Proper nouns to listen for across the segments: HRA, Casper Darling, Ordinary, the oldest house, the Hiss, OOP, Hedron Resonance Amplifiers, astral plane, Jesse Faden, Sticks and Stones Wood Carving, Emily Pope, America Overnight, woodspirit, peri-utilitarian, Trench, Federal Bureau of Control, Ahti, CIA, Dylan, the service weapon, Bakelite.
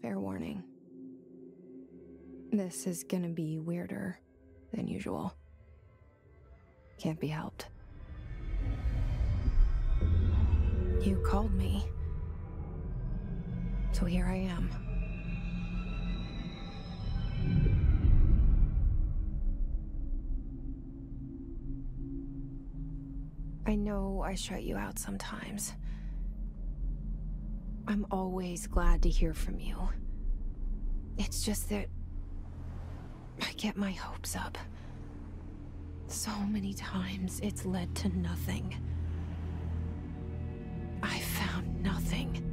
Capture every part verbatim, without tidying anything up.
Fair warning. This is gonna be weirder than usual. Can't be helped. You called me. So here I am. I know I shut you out sometimes. I'm always glad to hear from you. It's just that I get my hopes up. So many times it's led to nothing. I found nothing.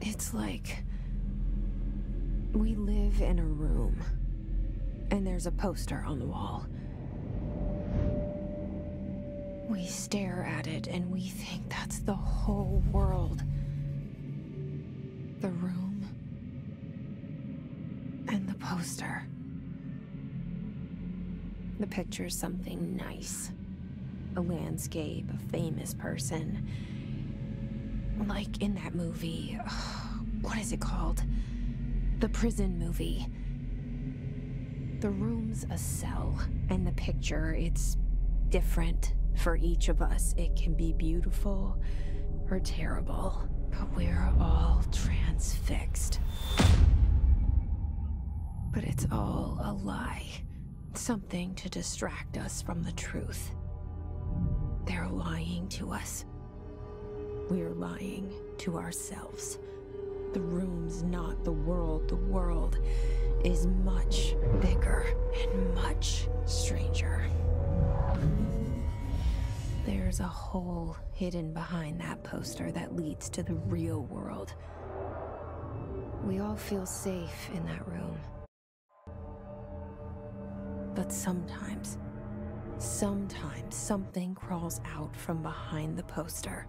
It's like we live in a room, and there's a poster on the wall. We stare at it and we think that's the whole world. The room and the poster. The picture's something nice. A landscape, a famous person. Like in that movie, what is it called? The prison movie. The room's a cell, and the picture, it's different. For each of us, it can be beautiful or terrible, but we're all transfixed. But it's all a lie, something to distract us from the truth. They're lying to us. We're lying to ourselves. The room's not the world. The world is much bigger and much stranger. There's a hole hidden behind that poster that leads to the real world. We all feel safe in that room. But sometimes, sometimes something crawls out from behind the poster.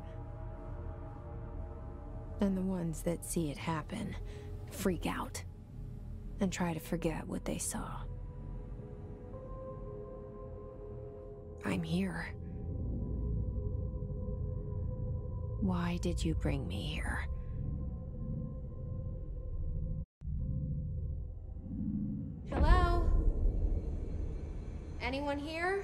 And the ones that see it happen freak out and try to forget what they saw. I'm here. Why did you bring me here? Hello? Anyone here?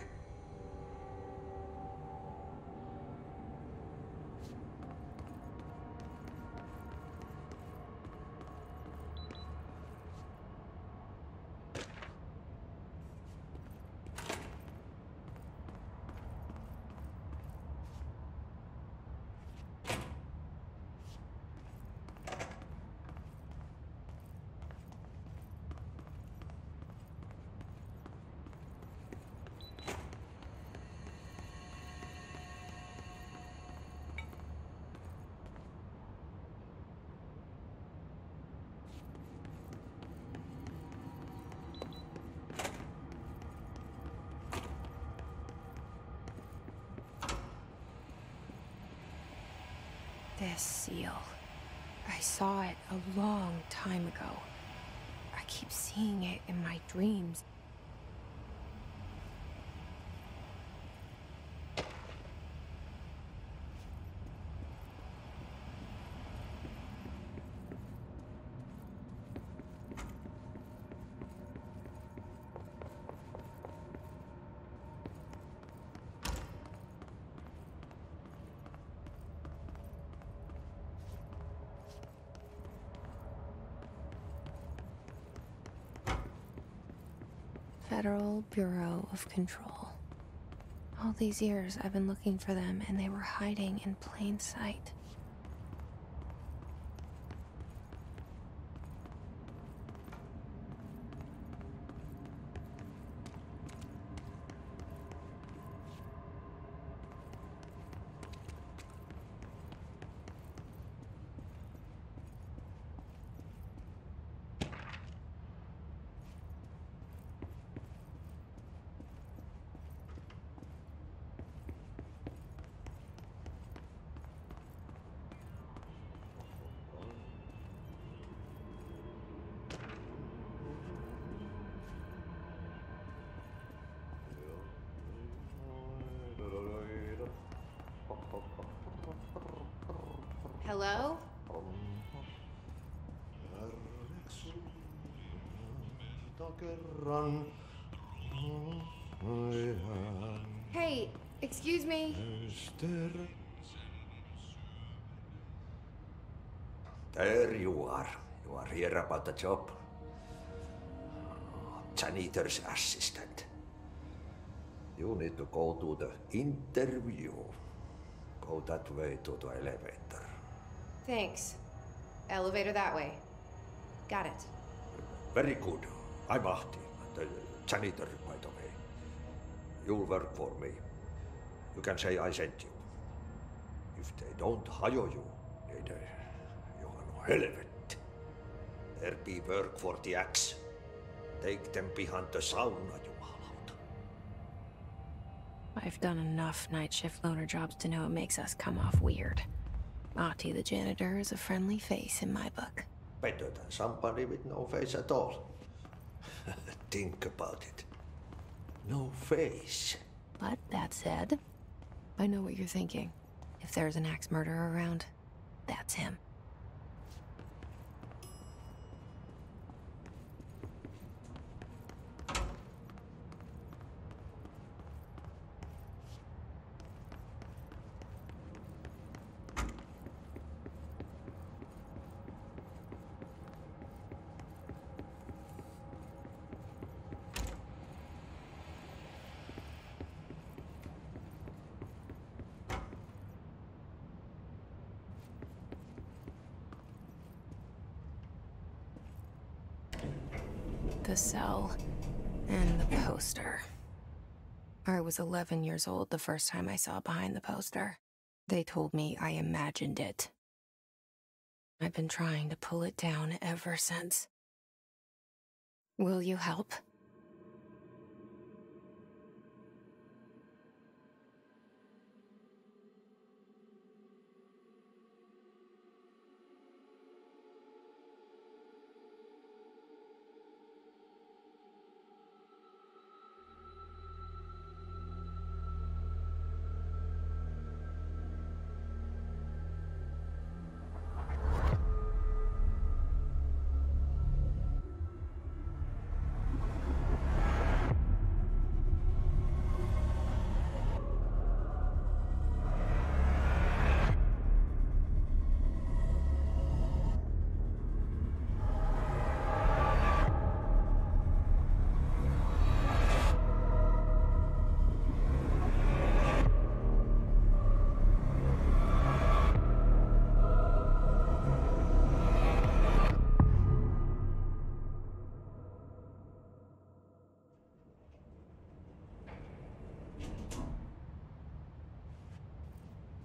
This seal. I saw it a long time ago. I keep seeing it in my dreams. Federal Bureau of Control. All these years I've been looking for them, and they were hiding in plain sight. Hello? Hey, excuse me. There you are. You are here about the job? Janitor's assistant. You need to go to the interview. Go that way to the elevator. Thanks. Elevator that way. Got it. Very good. I'm Ahti, the janitor, by the way. You'll work for me. You can say I sent you. If they don't hire you, they, they, you are no hell of it. There be work for the axe. Take them behind the sauna, you allowed. I've done enough night shift loaner jobs to know it makes us come off weird. Ahti the janitor is a friendly face in my book. Better than somebody with no face at all. Think about it. No face. But that said, I know what you're thinking. If there's an axe murderer around, that's him. The cell and the poster. I was eleven years old the first time I saw behind the poster. They told me I imagined it. I've been trying to pull it down ever since. Will you help?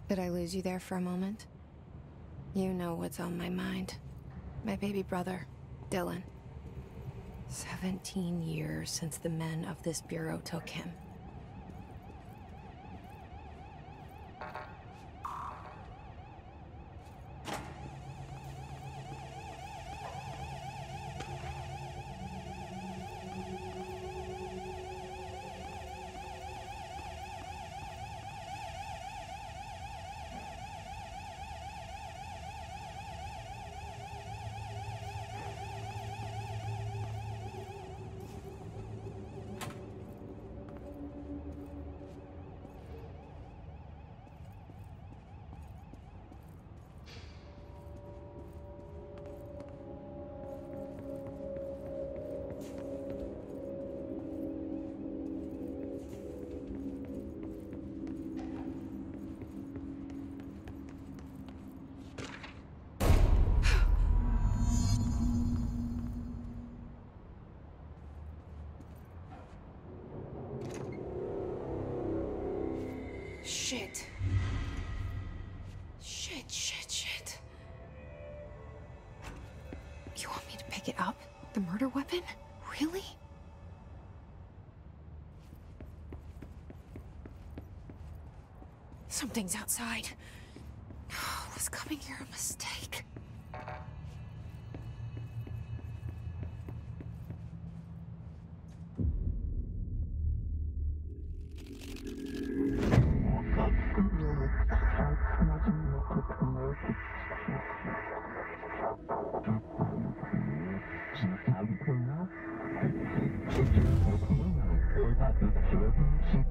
Did I lose you there for a moment? You know what's on my mind. My baby brother, Dylan. Seventeen years since the men of this bureau took him. Shit. Shit, shit, shit. You want me to pick it up? The murder weapon? Really? Something's outside. Oh, was coming here a mistake?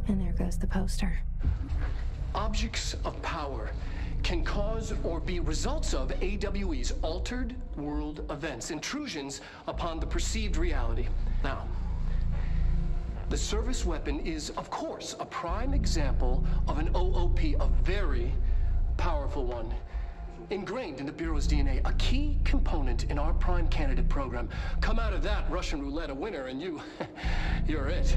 And there goes the poster. Objects of power can cause or be results of A W E's altered world events, intrusions upon the perceived reality. Now, the service weapon is, of course, a prime example of an O O P, a very powerful one, ingrained in the Bureau's D N A, a key component in our prime candidate program. Come out of that Russian roulette a winner and you, you're it.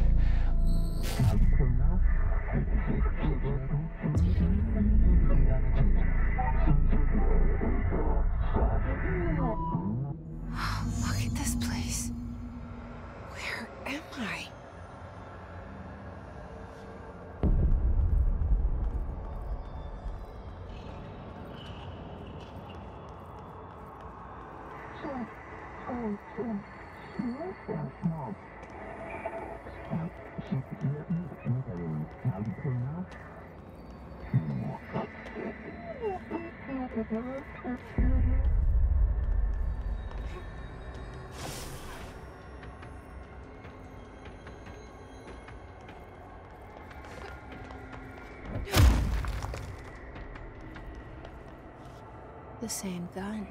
The same gun.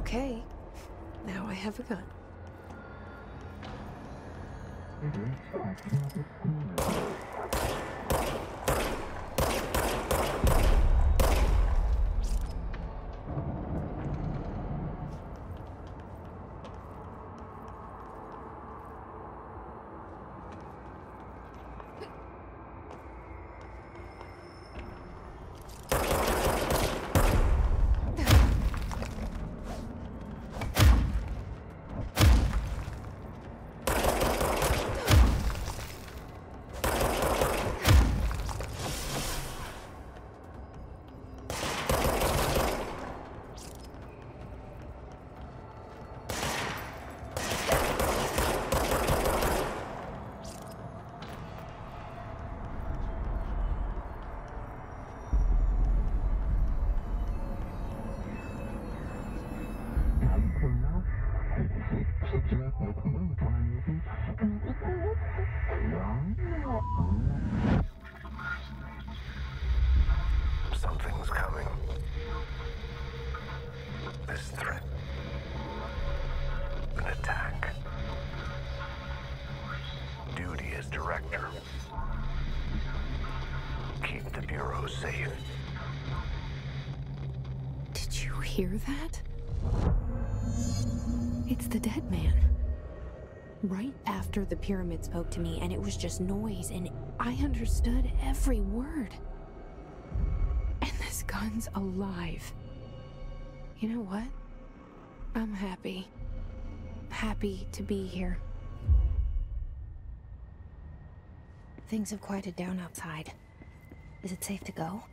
Okay, now I have a gun. Hear that? It's the dead man. Right after the pyramid spoke to me, and it was just noise, and I understood every word. And this gun's alive. You know what? I'm happy. Happy to be here. Things have quieted down outside. Is it safe to go?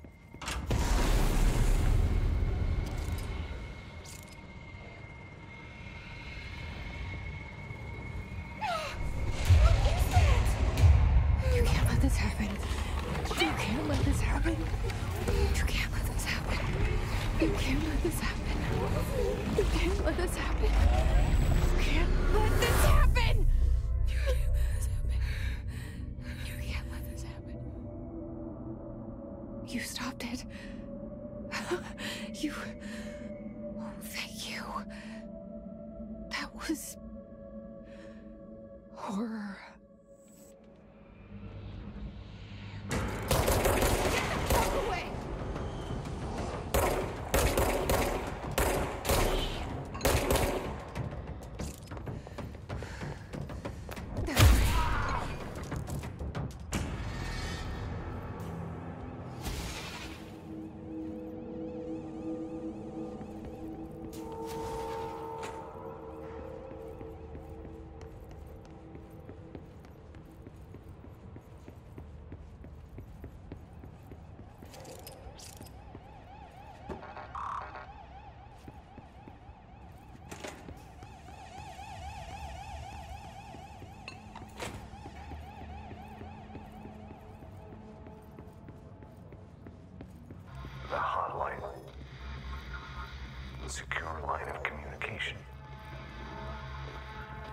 Secure line of communication.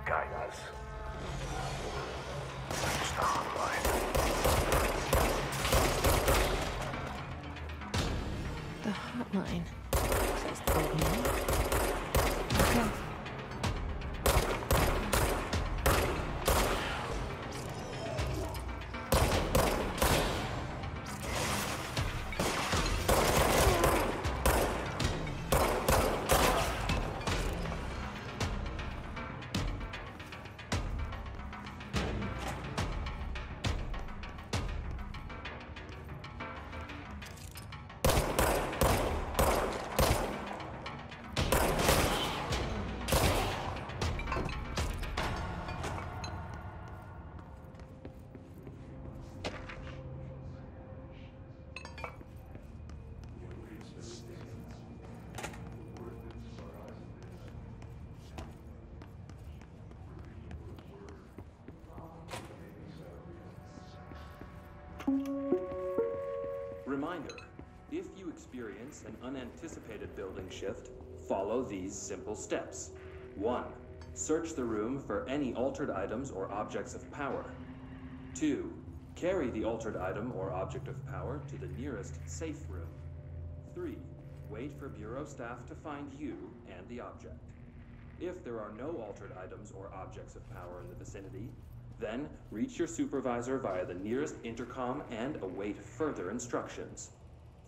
Guide us. Search the hotline. The hotline. Is that okay. Reminder, if you experience an unanticipated building shift, follow these simple steps. one. Search the room for any altered items or objects of power. two. Carry the altered item or object of power to the nearest safe room. three. Wait for Bureau staff to find you and the object. If there are no altered items or objects of power in the vicinity, then, reach your supervisor via the nearest intercom and await further instructions.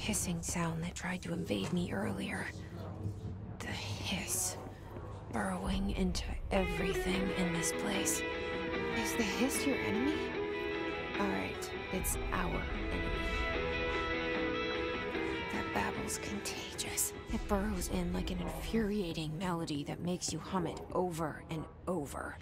Hissing sound that tried to invade me earlier. The hiss. Burrowing into everything in this place. Is the hiss your enemy? Alright, it's our enemy. That babble's contagious. It burrows in like an infuriating melody that makes you hum it over and over.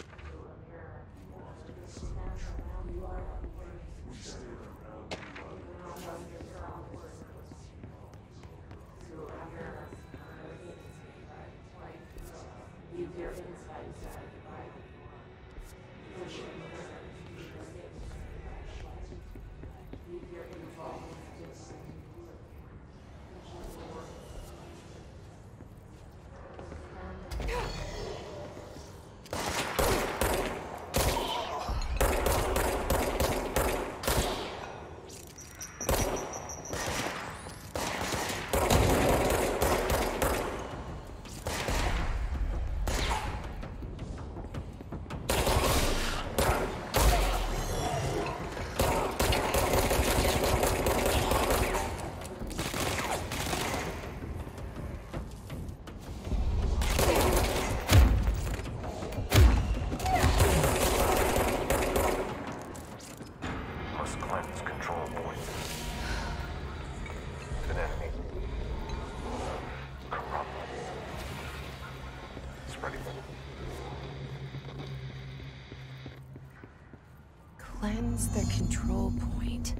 Cleanse the control point.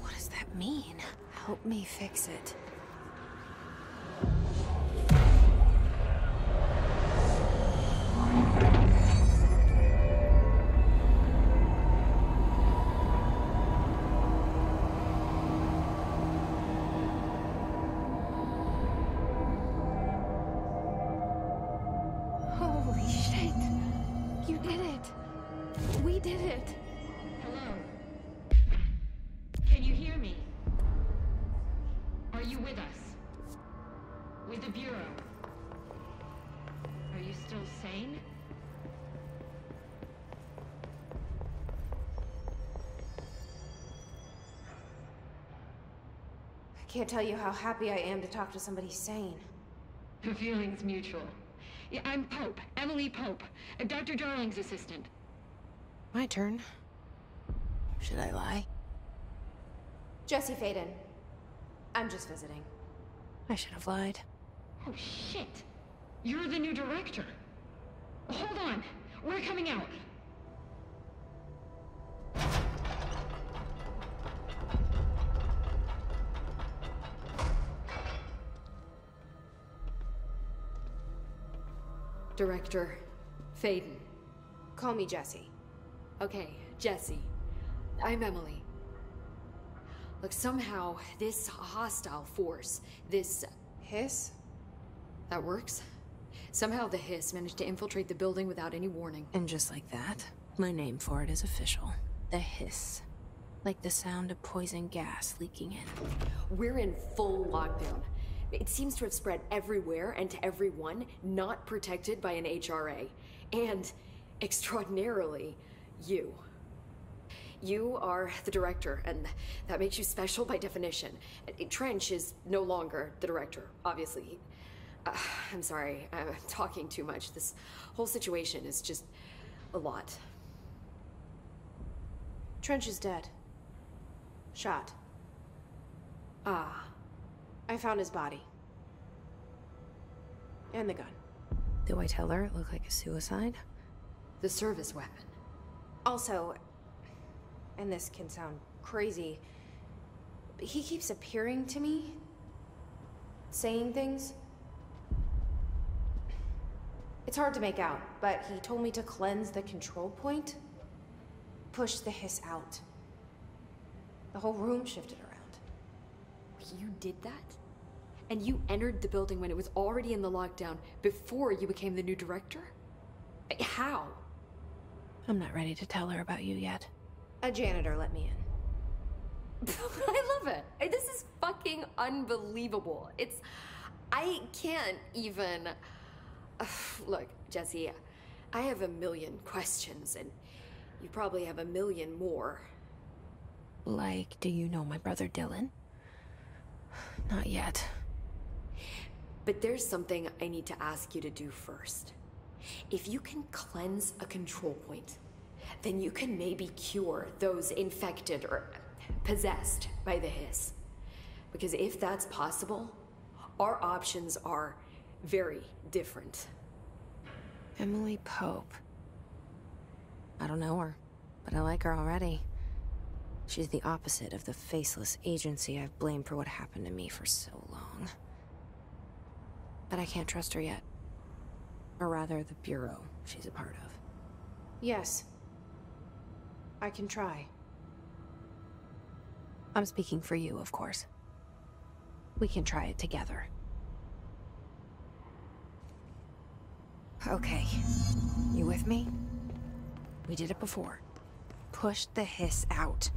What does that mean? Help me fix it. Can't tell you how happy I am to talk to somebody sane. The feeling's mutual. Yeah, I'm Pope, Emily Pope, Doctor Darling's assistant. My turn. Should I lie? Jesse Faden. I'm just visiting. I should have lied. Oh shit! You're the new director. Hold on, we're coming out. Director Faden. Call me Jesse. Okay, Jesse. I'm Emily. Look, somehow, this hostile force, this... Hiss? That works. Somehow the Hiss managed to infiltrate the building without any warning. And just like that, my name for it is official. The Hiss. Like the sound of poison gas leaking in. We're in full lockdown. It seems to have spread everywhere and to everyone not protected by an H R A. And, extraordinarily, you. You are the director, and that makes you special by definition. Trench is no longer the director, obviously. Uh, I'm sorry, I'm talking too much. This whole situation is just a lot. Trench is dead. Shot. Ah. I found his body. And the gun. Do I tell her it looked like a suicide? The service weapon. Also, and this can sound crazy, but he keeps appearing to me, saying things. It's hard to make out, but he told me to cleanse the control point, push the Hiss out. The whole room shifted around. You did that? And you entered the building when it was already in the lockdown, before you became the new director? How? I'm not ready to tell her about you yet. A janitor let me in. I love it. This is fucking unbelievable. It's... I can't even... Look, Jesse, I have a million questions, and you probably have a million more. Like, do you know my brother Dylan? Not yet. But there's something I need to ask you to do first. If you can cleanse a control point, then you can maybe cure those infected or possessed by the Hiss. Because if that's possible, our options are very different. Emily Pope. I don't know her, but I like her already. She's the opposite of the faceless agency I've blamed for what happened to me for so long. But I can't trust her yet. Or rather, the bureau she's a part of. Yes. I can try. I'm speaking for you, of course. We can try it together. Okay. You with me? We did it before. Pushed the Hiss out.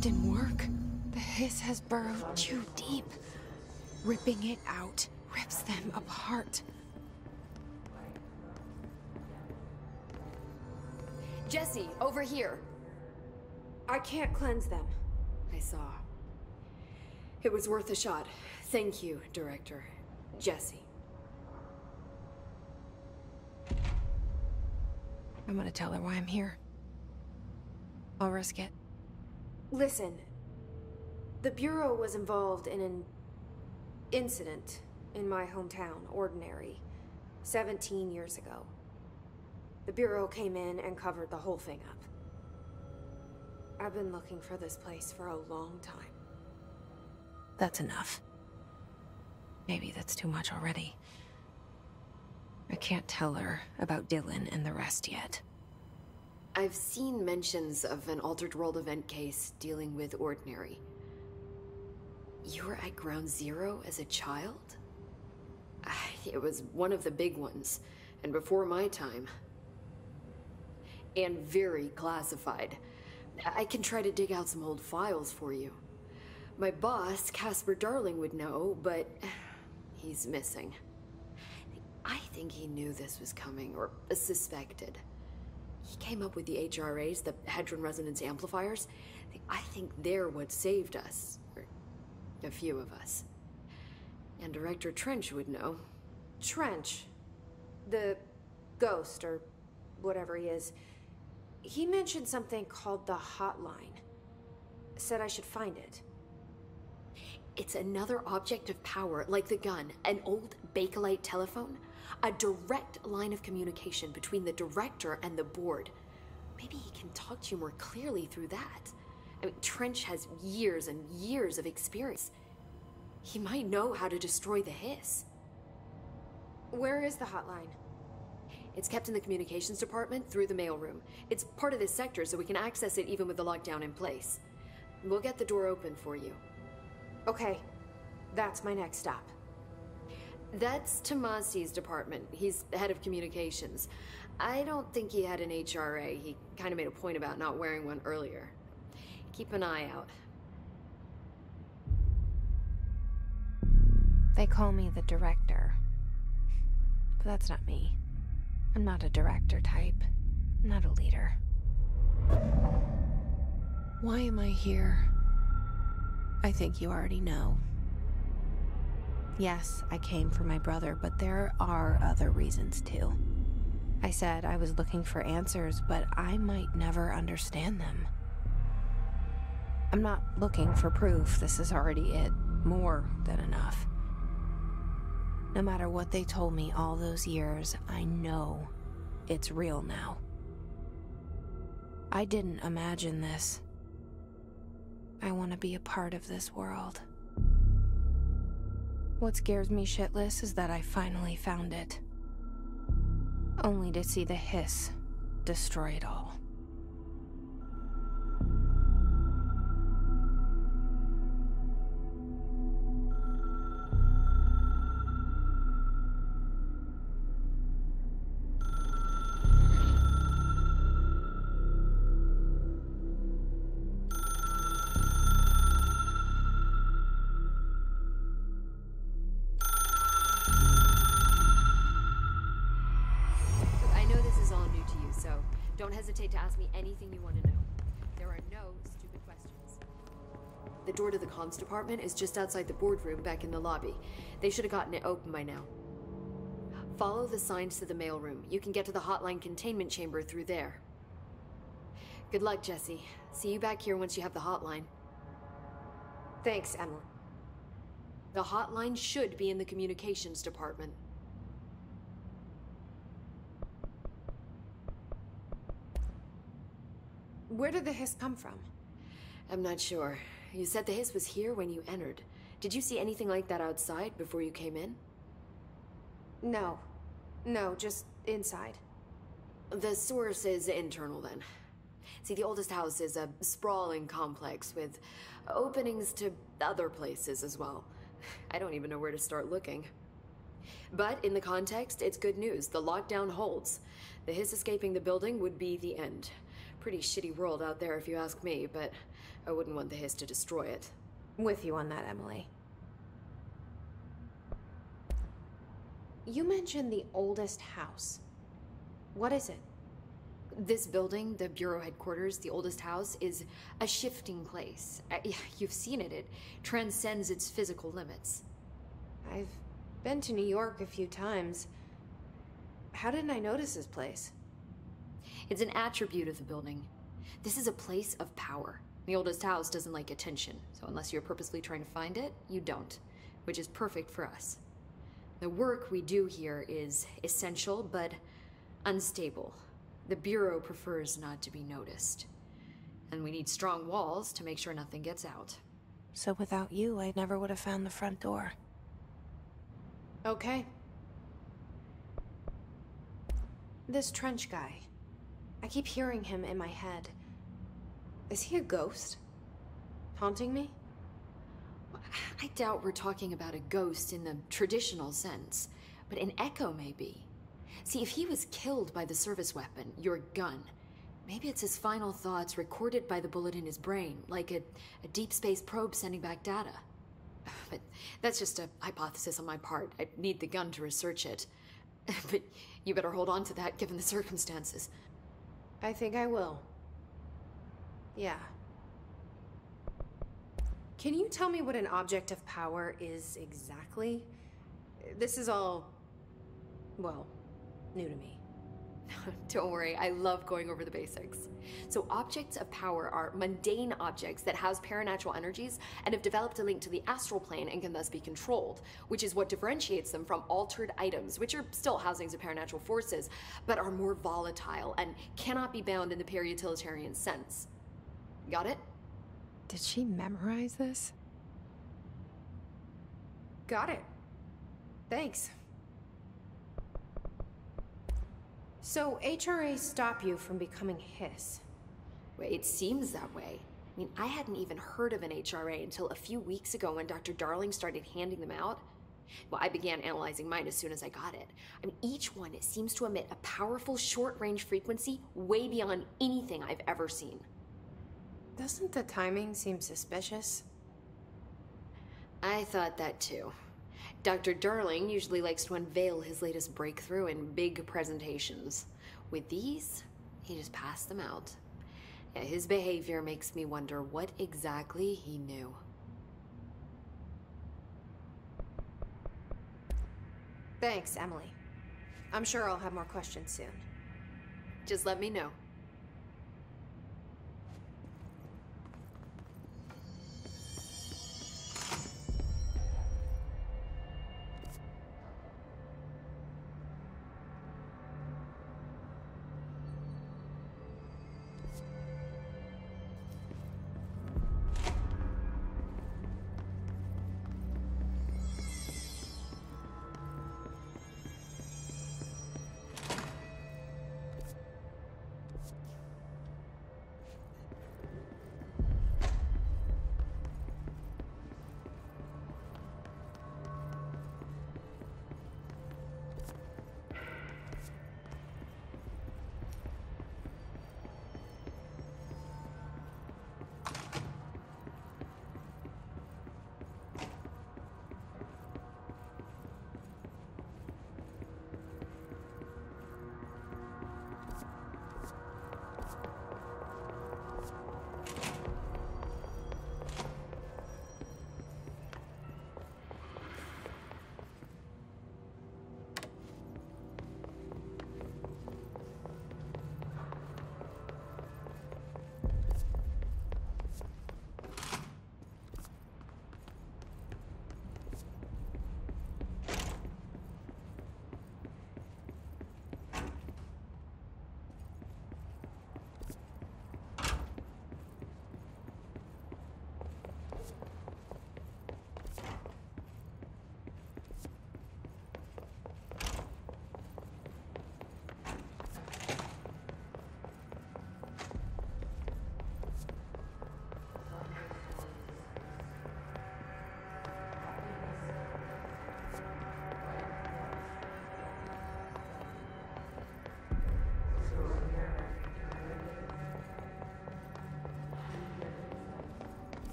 It didn't work. The hiss has burrowed too deep. Ripping it out rips them apart. Jesse, over here. I can't cleanse them. I saw. It was worth a shot. Thank you, Director. Jesse. I'm gonna tell her why I'm here. I'll risk it. Listen. The Bureau was involved in an incident in my hometown, Ordinary, seventeen years ago. The Bureau came in and covered the whole thing up. I've been looking for this place for a long time. That's enough. Maybe that's too much already. I can't tell her about Dylan and the rest yet. I've seen mentions of an altered world event case dealing with Ordinary. You were at Ground Zero as a child? It was one of the big ones, and before my time. And very classified. I can try to dig out some old files for you. My boss, Casper Darling, would know, but he's missing. I think he knew this was coming, or suspected. He came up with the H R As, the Hedron Resonance Amplifiers. I think they're what saved us. Or a few of us. And Director Trench would know. Trench. The ghost, or whatever he is. He mentioned something called the hotline. Said I should find it. It's another object of power, like the gun, an old Bakelite telephone. A direct line of communication between the Director and the board. Maybe he can talk to you more clearly through that. I mean, Trench has years and years of experience. He might know how to destroy the hiss. Where is the hotline? It's kept in the communications department through the mailroom. It's part of this sector, so we can access it even with the lockdown in place. We'll get the door open for you. Okay. That's my next stop. That's Tomasi's department. He's the head of communications. I don't think he had an H R A. He kind of made a point about not wearing one earlier. Keep an eye out. They call me the Director. But that's not me. I'm not a director type. I'm not a leader. Why am I here? I think you already know. Yes, I came for my brother, but there are other reasons too. I said I was looking for answers, but I might never understand them. I'm not looking for proof. This is already it. More than enough. No matter what they told me all those years, I know it's real now. I didn't imagine this. I want to be a part of this world. What scares me shitless is that I finally found it. Only to see the hiss destroy it all. Don't hesitate to ask me anything you want to know. There are no stupid questions. The door to the comms department is just outside the boardroom back in the lobby. They should have gotten it open by now. Follow the signs to the mailroom. You can get to the hotline containment chamber through there. Good luck, Jesse. See you back here once you have the hotline. Thanks, Emma. The hotline should be in the communications department. Where did the hiss come from? I'm not sure. You said the hiss was here when you entered. Did you see anything like that outside before you came in? No. No, just inside. The source is internal, then. See, the oldest house is a sprawling complex with openings to other places as well. I don't even know where to start looking. But in the context, it's good news. The lockdown holds. The hiss escaping the building would be the end. Pretty shitty world out there if you ask me, but I wouldn't want the Hiss to destroy it. With you on that, Emily. You mentioned the oldest house. What is it? This building, the Bureau headquarters, the oldest house, is a shifting place. You've seen it. It transcends its physical limits. I've been to New York a few times. How didn't I notice this place? It's an attribute of the building. This is a place of power. The oldest house doesn't like attention, so unless you're purposely trying to find it, you don't, which is perfect for us. The work we do here is essential, but unstable. The Bureau prefers not to be noticed. And we need strong walls to make sure nothing gets out. So without you, I never would have found the front door. Okay. This Trench guy. I keep hearing him in my head. Is he a ghost? Haunting me? I doubt we're talking about a ghost in the traditional sense, but an echo maybe. See, if he was killed by the service weapon, your gun, maybe it's his final thoughts recorded by the bullet in his brain, like a, a deep space probe sending back data. But that's just a hypothesis on my part. I'd need the gun to research it. But you better hold on to that given the circumstances. I think I will. Yeah. Can you tell me what an object of power is exactly? This is all, well, new to me. Don't worry, I love going over the basics. So objects of power are mundane objects that house paranatural energies and have developed a link to the astral plane and can thus be controlled, which is what differentiates them from altered items, which are still housings of paranatural forces, but are more volatile and cannot be bound in the peri-utilitarian sense. Got it? Did she memorize this? Got it. Thanks. So H R A stop you from becoming Hiss? It seems that way. I mean, I hadn't even heard of an H R A until a few weeks ago when Doctor Darling started handing them out. Well, I began analyzing mine as soon as I got it. I mean, each one seems to emit a powerful short-range frequency way beyond anything I've ever seen. Doesn't the timing seem suspicious? I thought that too. Doctor Darling usually likes to unveil his latest breakthrough in big presentations. With these, he just passed them out. Yeah, his behavior makes me wonder what exactly he knew. Thanks, Emily. I'm sure I'll have more questions soon. Just let me know.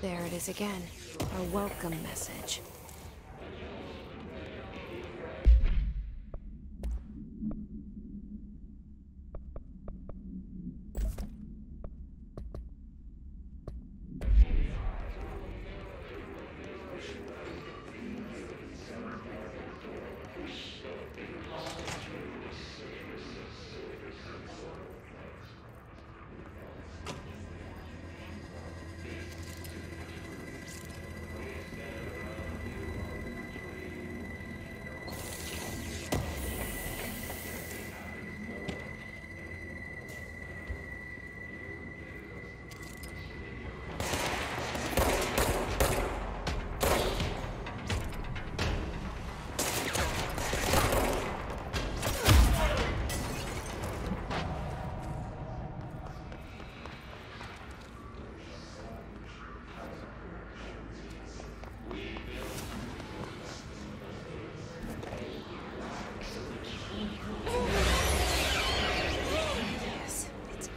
There it is again. A welcome message.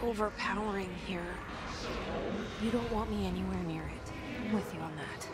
Overpowering here. You don't want me anywhere near it. I'm with you on that.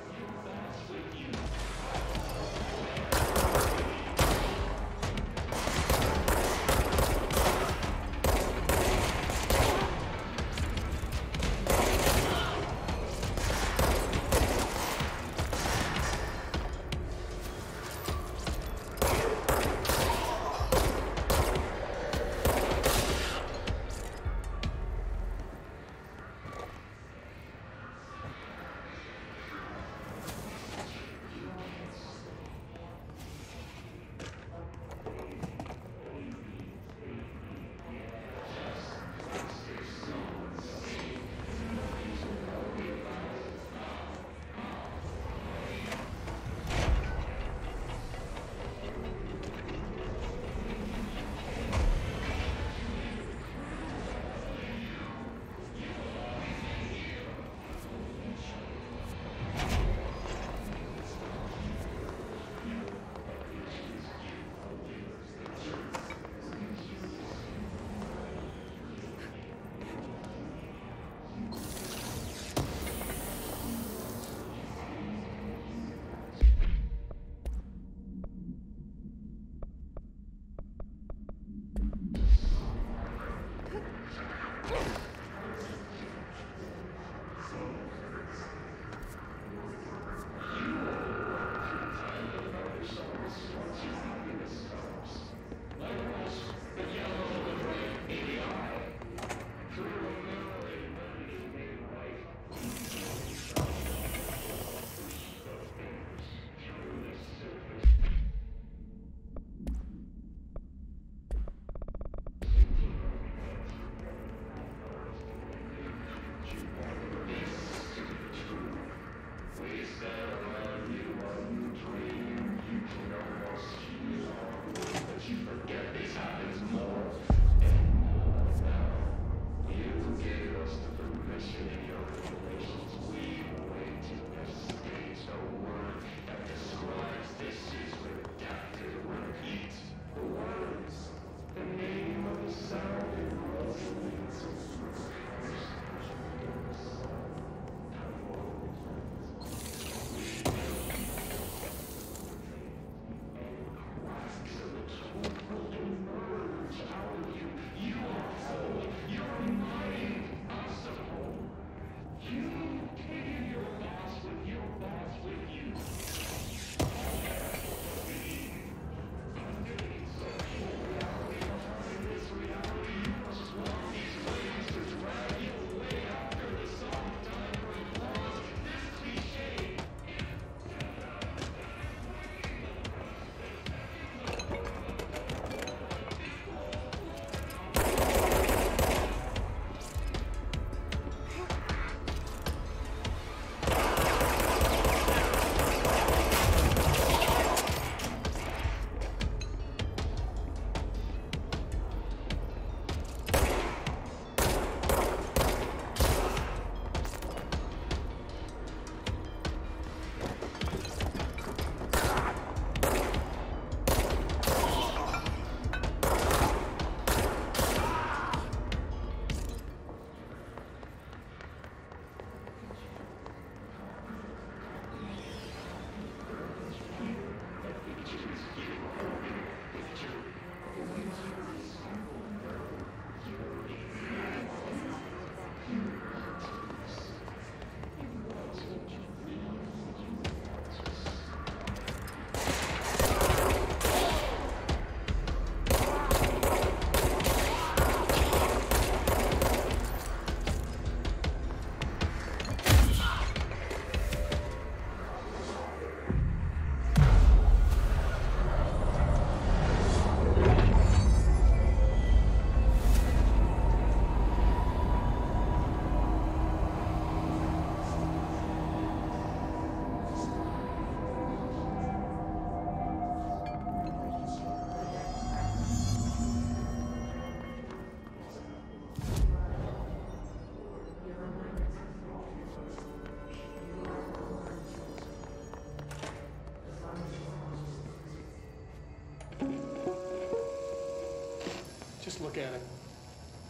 Just look at it.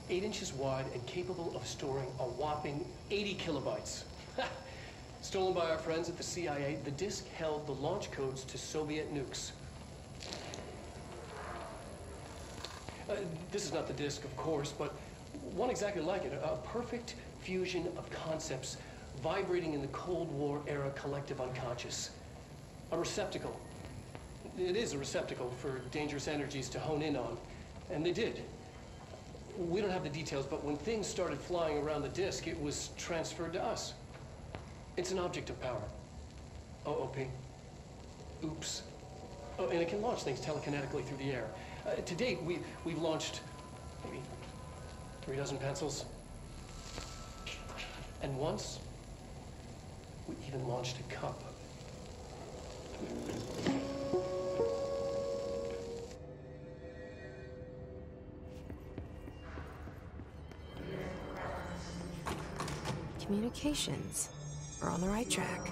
Eight inches wide and capable of storing a whopping eighty kilobytes. Stolen by our friends at the C I A, the disk held the launch codes to Soviet nukes. Uh, this is not the disk, of course, but one exactly like it, a perfect fusion of concepts vibrating in the Cold War era collective unconscious. A receptacle. It is a receptacle for dangerous energies to hone in on, and they did. We don't have the details, but when things started flying around the disk, it was transferred to us. It's an object of power. O O P. Oops. Oh, and it can launch things telekinetically through the air. Uh, to date, we, we've launched maybe three dozen pencils. And once, we even launched a cup. Communications. We're on the right track.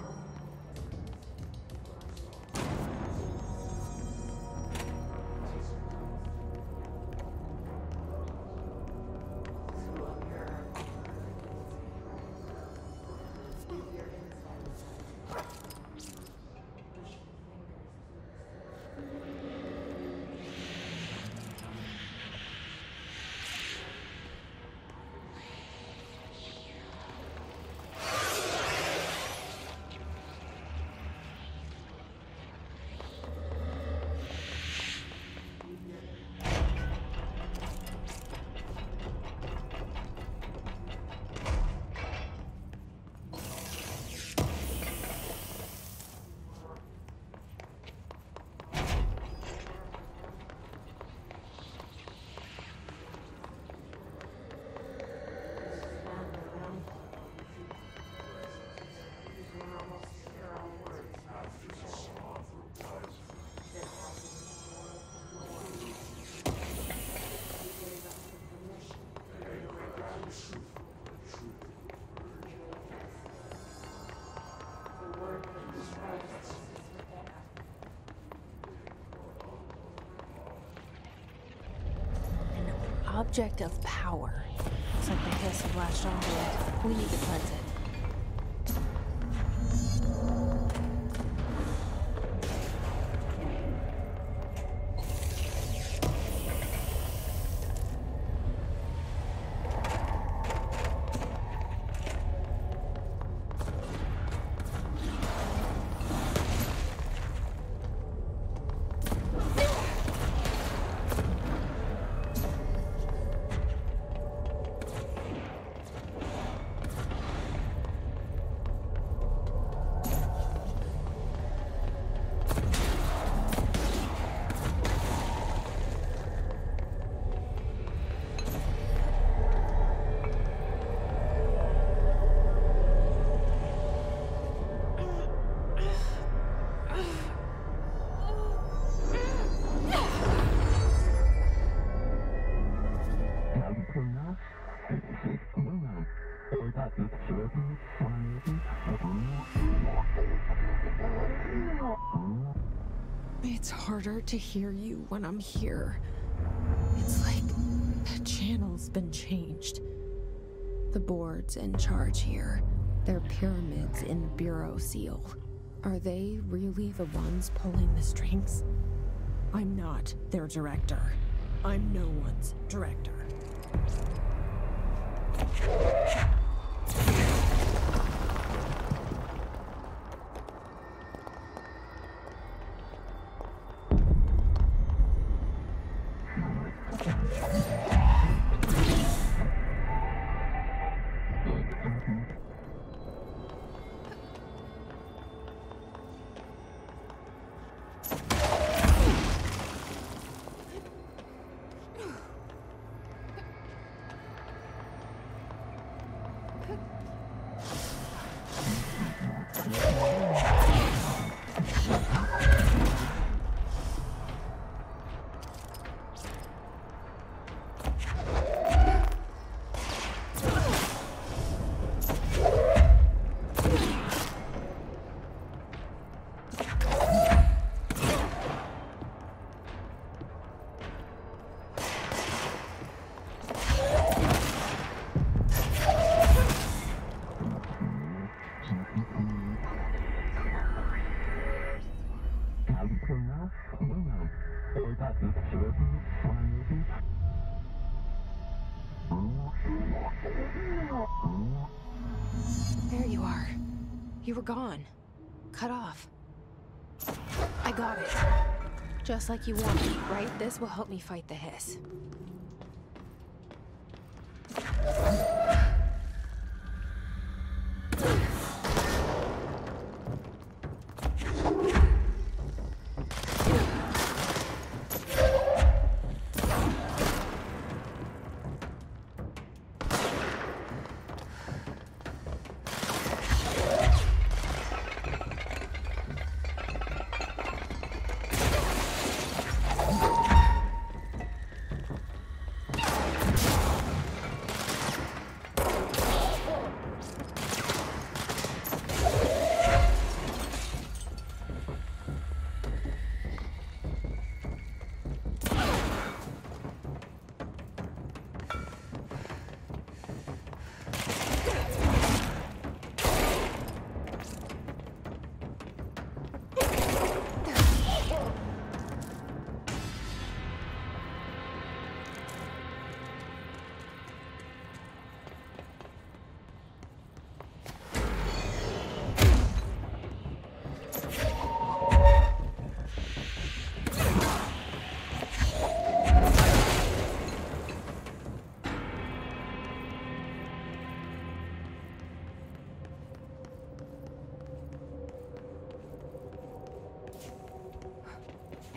Object of power. Looks like the Hiss have latched onto it. We need to cleanse it. It's harder to hear you when I'm here. It's like the channel's been changed. The board's in charge here. Their pyramids in the bureau seal. Are they really the ones pulling the strings? I'm not their director. I'm no one's director. There you are. You were gone. Cut off. I got it. Just like you wanted, right? This will help me fight the Hiss.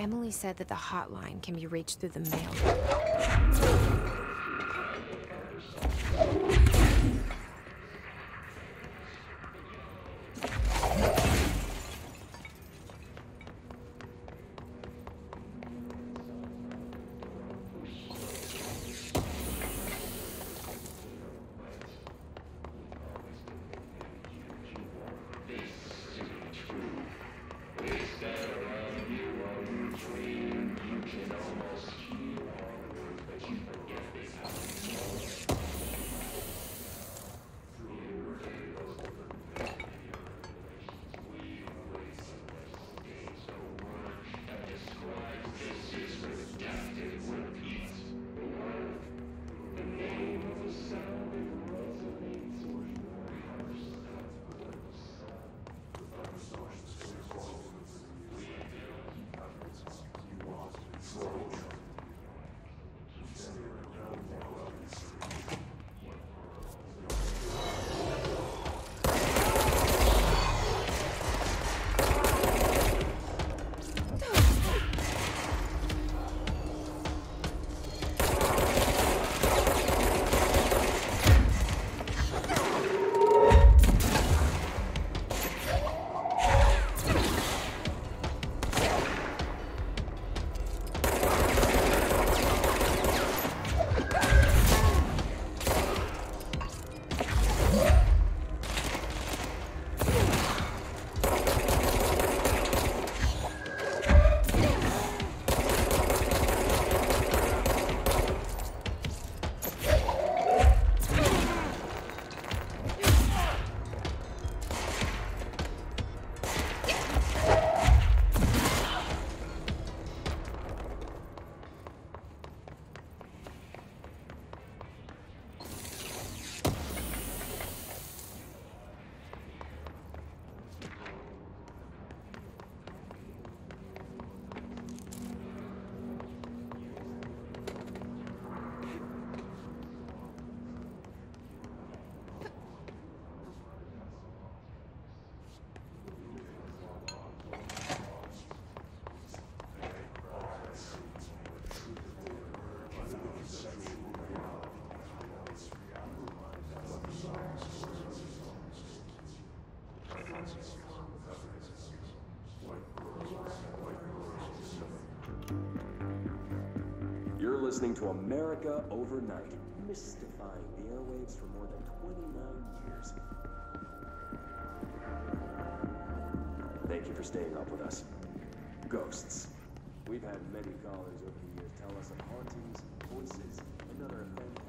Emily said that the hotline can be reached through the mail. You're listening to America Overnight, mystifying the airwaves for more than twenty-nine years. Thank you for staying up with us. Ghosts. We've had many callers over the years tell us of hauntings, voices, and other events.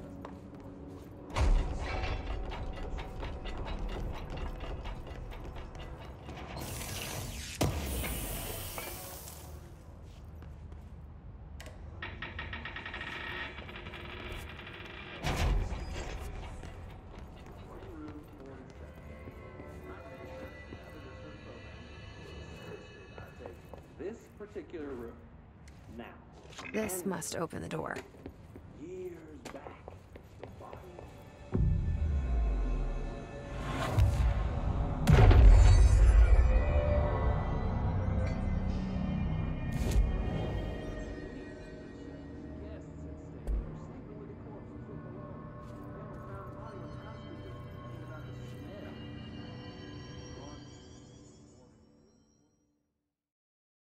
particular room. Now. This must open the door.